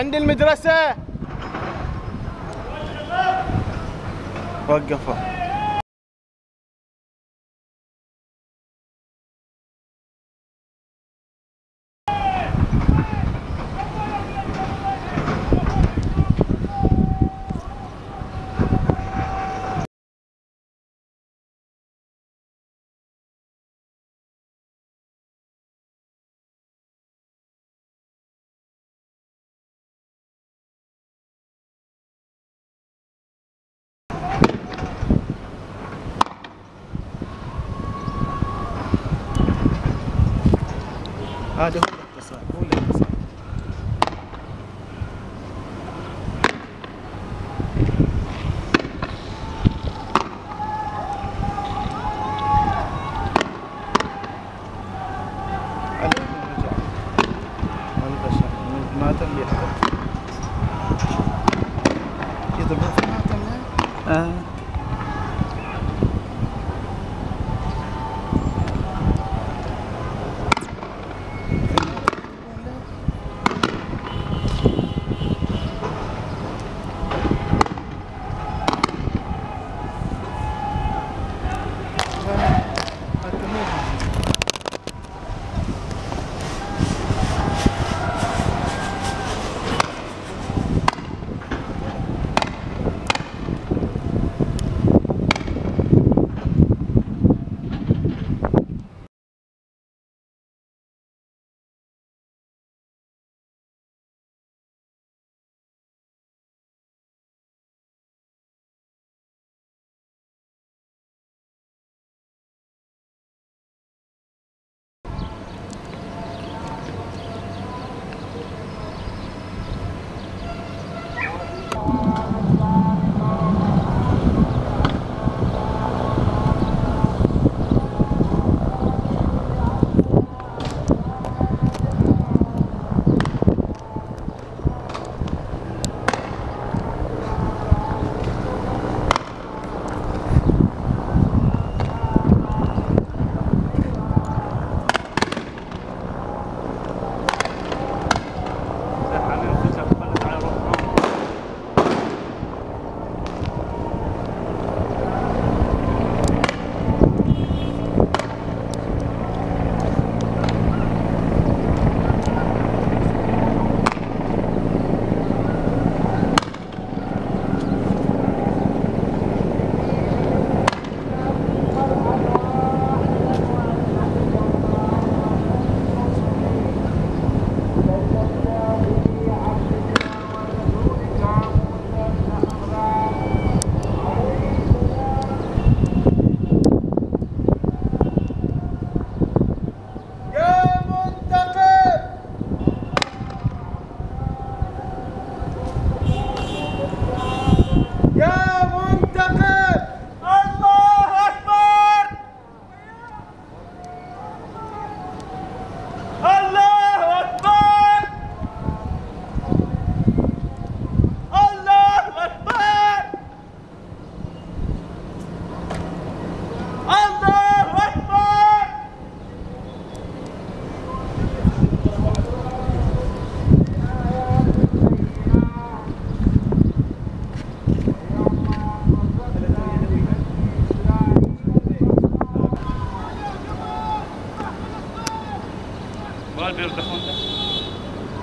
عند المدرسة. وقفوا. هذا هو الاتصال، هو الاتصال. ما تم يضربون في المعتمة.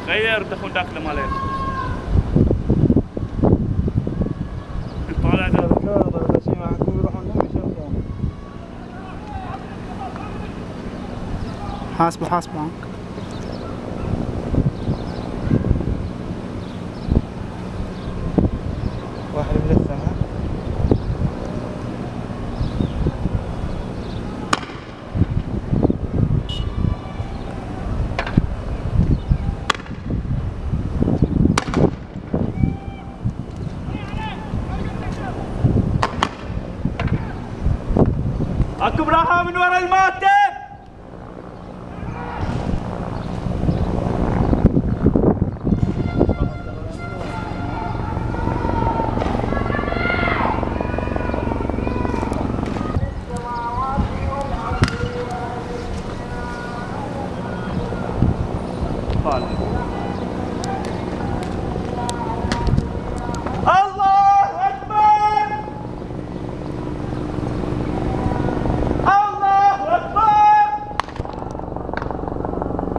غير دخول داخل مالك طالع هذا شيء معكم يروحون لهم يشوفون حاسبوا عنك واحد بلثه ها اكو براها من ورا الماتم